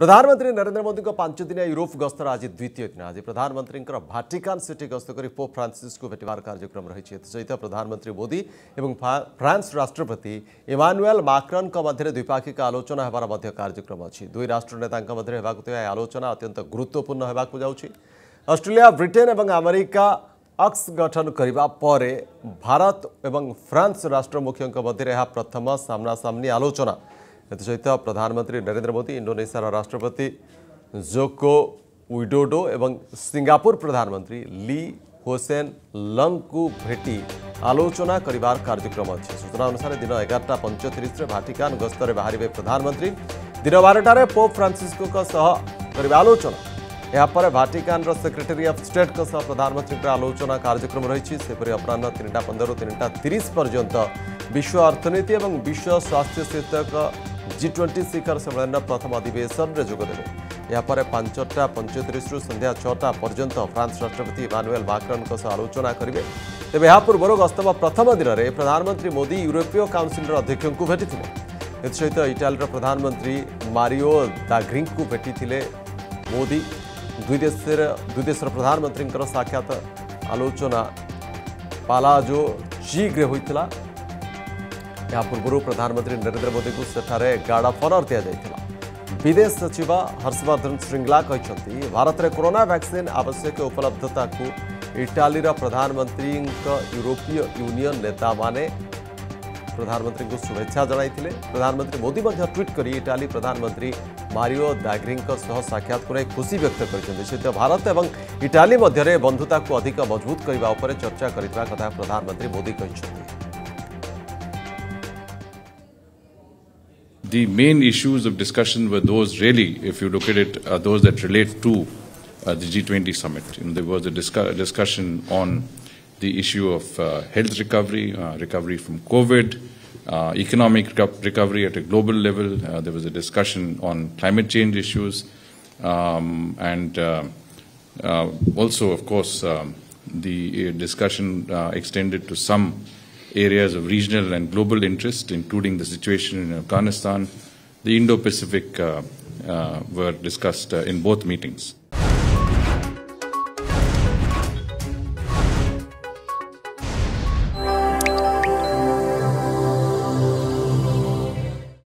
प्रधानमंत्री नरेंद्र मोदी पांच दिन यूरोप गस्तर आज द्वितीय दिन आज प्रधानमंत्री भाटिकान सिटी गस्त कर पोप फ्रांसिस्क भेटवार कार्यक्रम रही सहित प्रधानमंत्री मोदी और फ्रांस राष्ट्रपति इमानुएल मैक्रॉन द्विपाक्षिक आलोचना होबार कार्यक्रम अच्छी दुई राष्ट्र नेता आलोचना अत्यंत गुरुत्वपूर्ण होगा जाऊँगी। ऑस्ट्रेलिया ब्रिटेन और अमेरिका अक्स गठन करिबा परे भारत एवं फ्रांस राष्ट्रमुख्यों मध्य प्रथम सामनासामनी आलोचना सहित प्रधानमंत्री नरेंद्र मोदी इंडोनेशिया राष्ट्रपति जोको विडोडो एवं सिंगापुर प्रधानमंत्री ली होसिएन लुंग को भेटी आलोचना करिबार कार्यक्रम अच्छे। सूचना अनुसार दिन 11:35 भाटिकान गस्तर बाहर प्रधानमंत्री दिन 12 पोप फ्रांसिस्क कर आलोचना यापर भाटिकान सेक्रेटरी ऑफ स्टेट प्रधानमंत्री आलोचना कार्यक्रम रही सेपरी अपराह 3:15 3:30 पर्यंत विश्व अर्थनीति और विश्व स्वास्थ्य शीर्षक G20 शिखर सम्मेलन प्रथम अधिवेशन में जोगदेवे। यापर 5:35 संध्या 6 पर्यंत फ्रांस राष्ट्रपति इमानुएल मैक्रॉन आलोचना करेंगे। तेज यह पूर्व गस्तम प्रथम दिन में प्रधानमंत्री मोदी यूरोपीय काउंसिल अध्यक्ष को भेटी सहित इटालीर प्रधानमंत्री मारियो ड्रैघी को भेटी मोदी दुई देशर प्रधानमंत्री साक्षात आलोचना पालाजो चीग्रे होता। या पूर्व प्रधानमंत्री नरेंद्र मोदी को सेठारे गार्ड ऑफ ऑनर दिया जायथिला। विदेश सचिव हर्षवर्धन श्रृंगला कहते भारत में कोरोना वैक्सीन आवश्यक उपलब्धता को इटालीर प्रधानमंत्री यूरोपीय यूनियन नेता माने प्रधानमंत्री को शुभेच्छा जनाइथिले। प्रधानमंत्री मोदी ट्वीट कर इटाली प्रधानमंत्री मारियो ड्रैघी साक्षात को खुशी व्यक्त करते सहित भारत और इटाली मध्य बंधुता को अधिक मजबूत करने पर चर्चा करने कथा प्रधानमंत्री मोदी कहते। The main issues of discussion were those really, if you look at it, those that relate to the G20 summit. There was a discussion on the issue of health recovery, recovery from COVID, economic recovery at a global level. There was a discussion on climate change issues, and also, of course, the discussion extended to some areas of regional and global interest, including the situation in Afghanistan. The Indo-Pacific were discussed in both meetings.